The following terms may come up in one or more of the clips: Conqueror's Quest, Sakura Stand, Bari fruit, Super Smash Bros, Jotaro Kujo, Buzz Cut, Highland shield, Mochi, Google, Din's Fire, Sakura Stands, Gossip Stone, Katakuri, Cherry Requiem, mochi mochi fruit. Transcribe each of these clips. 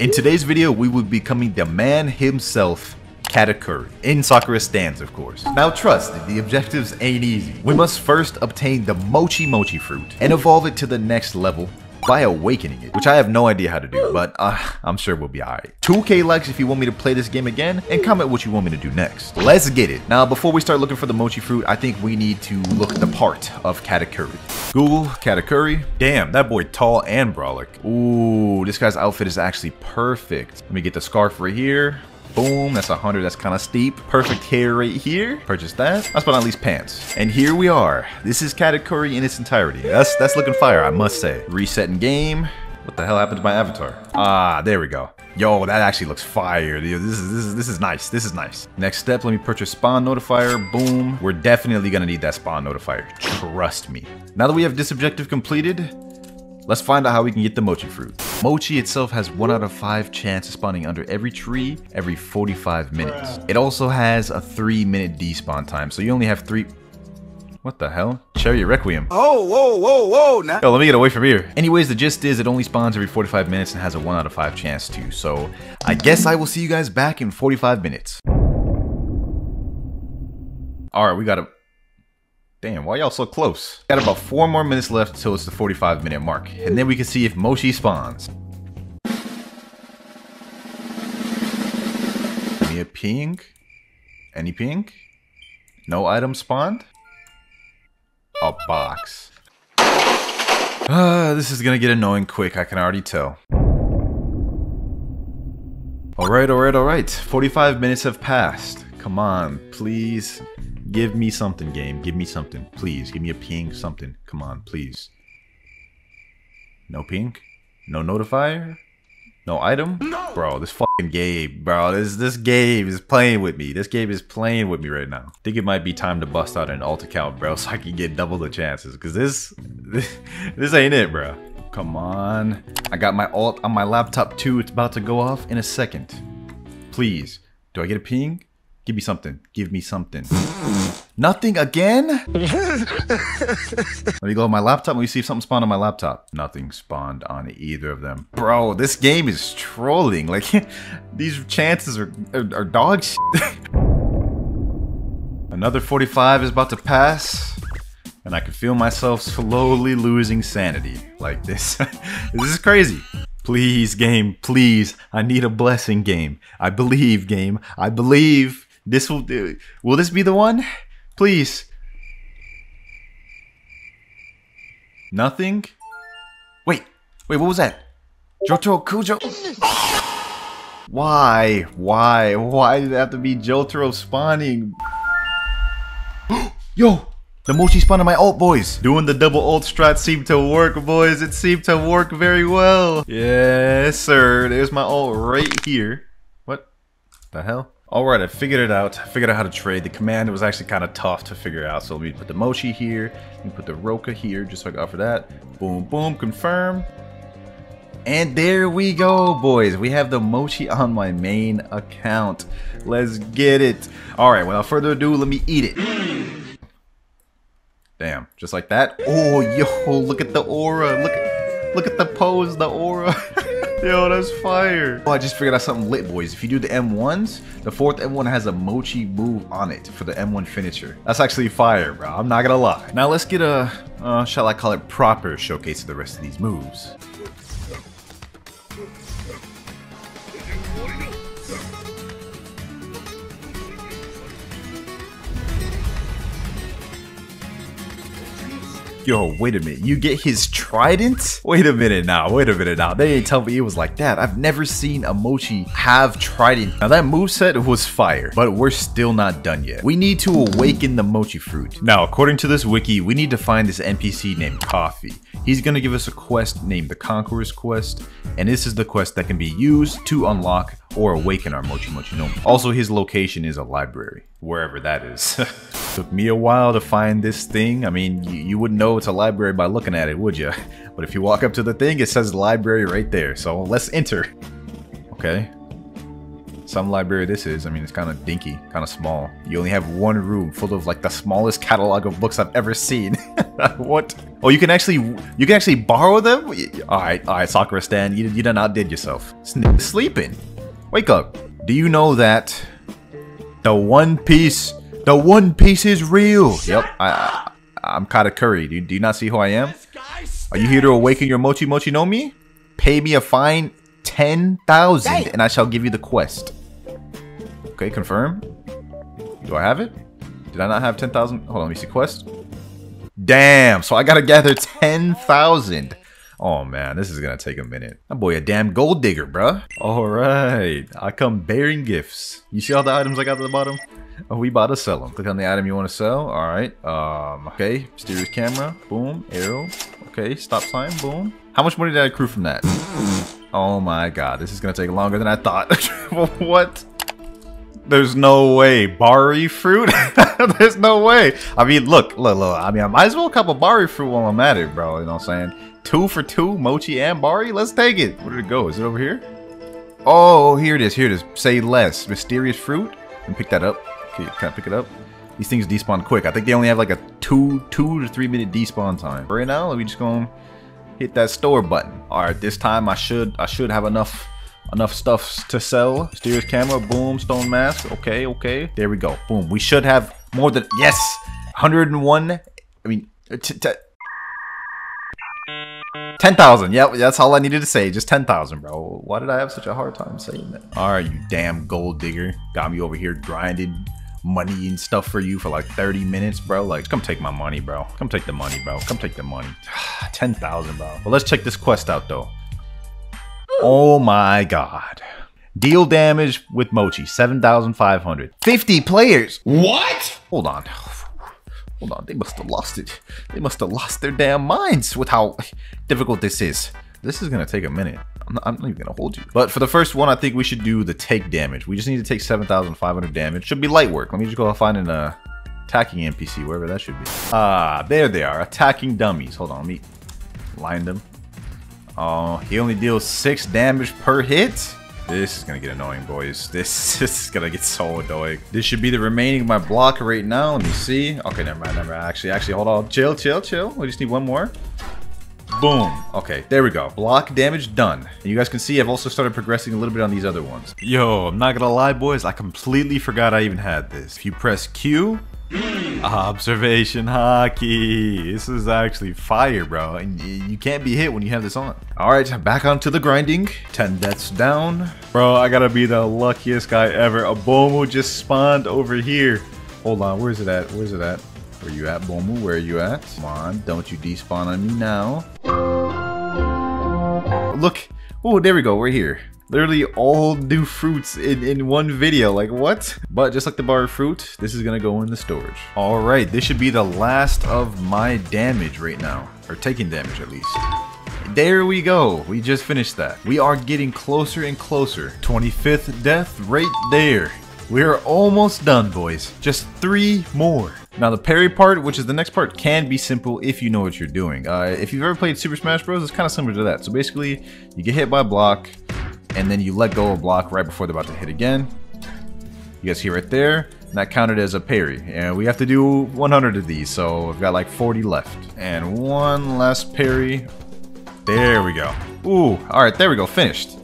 In today's video, we will be becoming the man himself, Katakuri, in Sakura Stands, of course. Now trust, the objectives ain't easy. We must first obtain the Mochi Mochi fruit and evolve it to the next level by awakening it, which I have no idea how to do, but I'm sure we'll be all right. 2K likes if you want me to play this game again, and comment what you want me to do next. Let's get it. Now, before we start looking for the Mochi fruit, I think we need to look the part of Katakuri. Google Katakuri. Damn, that boy tall and brolic. Ooh, this guy's outfit is actually perfect. Let me get the scarf right here. Boom, that's 100, that's kind of steep. Perfect hair right here. Purchase that. That's about at least pants. And here we are. This is Katakuri in its entirety. That's looking fire, I must say. Resetting game. What the hell happened to my avatar? Ah, there we go. Yo, that actually looks fire. This is nice. This is nice. Next step, let me purchase spawn notifier. Boom. We're definitely gonna need that spawn notifier. Trust me. Now that we have this objective completed, let's find out how we can get the Mochi fruit. Mochi itself has 1 out of 5 chance of spawning under every tree every 45 minutes. It also has a 3-minute despawn time, so you only have 3. What the hell? Cherry Requiem. Oh, whoa, whoa, whoa. Nah. Yo, let me get away from here. Anyways, the gist is it only spawns every 45 minutes and has a 1 out of 5 chance to. So I guess I will see you guys back in 45 minutes. All right, we got a. Damn, why y'all so close? Got about 4 more minutes left till it's the 45-minute mark, and then we can see if Mochi spawns. Any ping? Any ping? No item spawned? A box. This is gonna get annoying quick, I can already tell. Alright, alright, alright. 45 minutes have passed. Come on, please. Give me something, game. Give me something. Please. Give me a ping, something. Come on, please. No ping? No notifier? No item? No. Bro, this fucking game, bro. This game is playing with me. This game is playing with me right now. I think it might be time to bust out an alt account, bro, so I can get double the chances. Because this ain't it, bro. Come on. I got my alt on my laptop, too. It's about to go off in a second. Please. Do I get a ping? Give me something. Give me something. Nothing again? Let me go on my laptop. Let me see if something spawned on my laptop. Nothing spawned on either of them. Bro, this game is trolling. Like, these chances are dog shit. Another 45 is about to pass, and I can feel myself slowly losing sanity. Like this. This is crazy. Please, game. Please. I need a blessing, game. I believe, game. I believe. This will do. Will this be the one? Please. Nothing? Wait. Wait, what was that? Jotaro Kujo? Why? Why? Why did it have to be Jotaro spawning? Yo! The Mochi spawned on my ult, boys. Doing the double ult strat seemed to work, boys. It seemed to work very well. Yes, sir. There's my ult right here. What the hell? Alright, I figured it out. I figured out how to trade. The command was actually kind of tough to figure out. So let me put the Mochi here. Let me put the Roka here just so I can offer that. Boom, boom, confirm. And there we go, boys. We have the Mochi on my main account. Let's get it. Alright, without further ado, let me eat it. Damn, just like that. Oh, yo, look at the aura. Look at the pose, the aura. Yo, that's fire. Oh, I just figured out something lit, boys. If you do the M1s, the 4th M1 has a Mochi move on it for the M1 finisher. That's actually fire, bro. I'm not gonna lie. Now let's get a, shall I call it proper showcase of the rest of these moves. Yo, wait a minute, you get his trident? Wait a minute now, they didn't tell me it was like that. I've never seen a Mochi have trident. Now that moveset was fire, but we're still not done yet. We need to awaken the Mochi fruit. Now, according to this wiki, we need to find this NPC named Coffee. He's gonna give us a quest named the Conqueror's Quest, and this is the quest that can be used to unlock or awaken our Mochi Mochi Nome. Also, his location is a library, wherever that is. Took me a while to find this thing. I mean, you wouldn't know it's a library by looking at it, would you? But if you walk up to the thing, it says library right there. So let's enter. Okay. Some library this is. I mean, it's kind of dinky, kind of small. You only have one room full of like the smallest catalog of books I've ever seen. What? Oh, you can actually borrow them? All right, Sakura Stan, you done outdid yourself. Sleeping. Wake up. Do you know that the One Piece is real? Yep. I'm Katakuri. Do you not see who I am? Are you here to awaken your Mochi Mochi no Mi? Pay me a fine 10,000 and I shall give you the quest. Okay, confirm. Do I have it? Did I not have 10,000? Hold on, let me see quest. Damn, so I gotta gather 10,000. Oh man, this is gonna take a minute. That boy a damn gold digger, bruh. All right, I come bearing gifts. You see all the items I got at the bottom? Oh, we about to sell them. Click on the item you want to sell. All right. Okay, mysterious camera. Boom, arrow. Okay, stop sign. Boom. How much money did I accrue from that? Oh my god, this is gonna take longer than I thought. What? There's no way. Bari fruit? There's no way. I mean, look. I mean, I might as well cop a Bari fruit while I'm at it, bro. You know what I'm saying? 2 for 2, Mochi and Bari. Let's take it. Where did it go? Is it over here? Oh, here it is. Here it is. Say less. Mysterious fruit. And pick that up. Okay, can I pick it up? These things despawn quick. I think they only have like a two to three minute despawn time. Right now, let me just go and hit that store button. All right, this time I should have enough stuff to sell. Mysterious camera, boom, stone mask. Okay, okay, there we go. Boom. We should have more than, yes, 101. I mean, 10,000. Yep, that's all I needed to say. Just 10,000, bro. Why did I have such a hard time saying that? All right, you damn gold digger. Got me over here grinding money and stuff for you for like 30 minutes, bro. Like, come take my money, bro. Come take the money, bro. Come take the money. 10,000, bro. Well, let's check this quest out, though. Oh my god. Deal damage with Mochi. 7,500. 50 players. What? Hold on. Hold on, they must have lost it. They must have lost their damn minds with how difficult this is. This is gonna take a minute. I'm not even gonna hold you. But for the first one, I think we should do the take damage. We just need to take 7,500 damage. Should be light work. Let me just go find an attacking NPC, wherever that should be. Ah, there they are, attacking dummies. Hold on, let me line them. Oh, he only deals 6 damage per hit? This is gonna get annoying, boys. This is gonna get so annoying. This should be the remaining of my block right now. Let me see. Okay, never mind. Actually, hold on. Chill. We just need one more. Boom. Okay, there we go. Block damage done. And you guys can see I've also started progressing a little bit on these other ones. Yo, I'm not gonna lie, boys. I completely forgot I even had this. If you press Q, observation hockey. This is actually fire, bro. And you can't be hit when you have this on. All right, back onto the grinding. 10 deaths down. Bro, I gotta be the luckiest guy ever. A Bomu just spawned over here. Hold on, where is it at? Where is it at? Where you at, Bomu? Where are you at? Come on, don't you despawn on me now. Look. Oh, there we go. We're here. Literally all new fruits in one video, like what? But just like the bar of fruit, this is gonna go in the storage. All right, this should be the last of my damage right now, or taking damage at least. There we go, we just finished that. We are getting closer and closer. 25th death right there. We're almost done, boys. Just 3 more. Now the parry part, which is the next part, can be simple if you know what you're doing. If you've ever played Super Smash Bros, it's kind of similar to that. So basically, you get hit by a block, and then you let go of block right before they're about to hit again. You guys see right there, and that counted as a parry. And we have to do 100 of these, so we've got like 40 left. And one last parry. There we go. Ooh, all right, there we go, finished.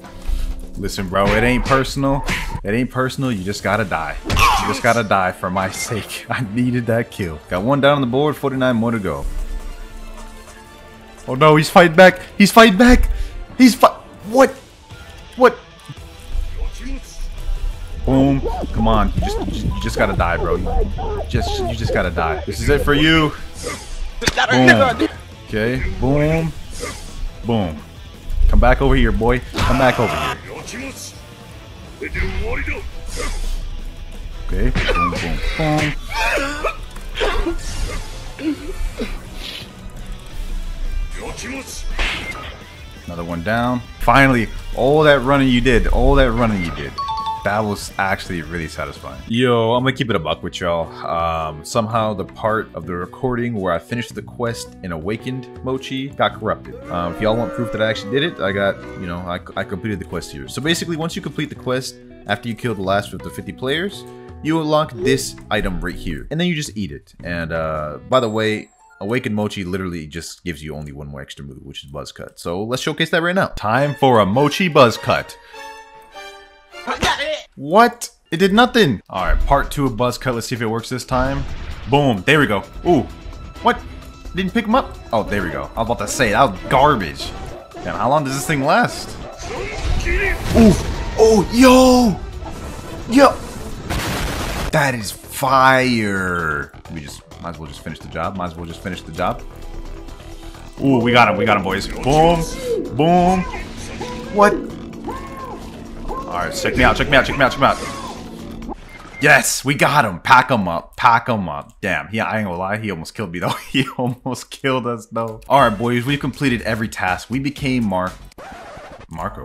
Listen, bro, it ain't personal. It ain't personal, you just gotta die. You just gotta die for my sake. I needed that kill. Got one down on the board, 49 more to go. Oh no, he's fighting back. He's fighting back. He's fight. What? What? Boom. Come on. You just gotta die, bro. You just gotta die. This is it for you. Boom. Okay. Boom. Boom. Come back over here, boy. Come back over here. Okay. Boom, boom, boom. Another one down. Finally, all that running you did. That was actually really satisfying. Yo, I'm gonna keep it a buck with y'all. Somehow the part of the recording where I finished the quest and awakened Mochi got corrupted. If y'all want proof that I actually did it, I got, you know, I completed the quest here. So basically, once you complete the quest, after you kill the last of the 50 players, you unlock this item right here. And then you just eat it. And by the way, Awakened Mochi literally just gives you only one more extra move, which is Buzz Cut. So let's showcase that right now. Time for a Mochi Buzz Cut. What? It did nothing. All right, part two of Buzz Cut. Let's see if it works this time. Boom, there we go. Ooh, what? Didn't pick him up? Oh, there we go. I was about to say, that was garbage. Damn, how long does this thing last? Ooh, oh, yo! Yo! That is fire. We just, might as well just finish the job. Might as well just finish the job. Ooh, we got him, boys. Boom, boom. What? All right, check me out, check me out, check me out, check me out. Yes, we got him. Pack him up, pack him up. Damn, yeah, I ain't gonna lie, he almost killed me, though. He almost killed us, though. All right, boys, we've completed every task. We became Marco,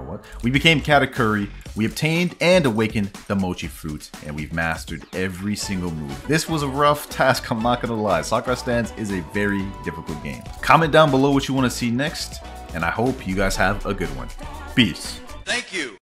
what? We became Katakuri, we obtained and awakened the Mochi Fruit, and we've mastered every single move. This was a rough task, I'm not gonna lie. Sakura Stands is a very difficult game. Comment down below what you want to see next, and I hope you guys have a good one. Peace. Thank you.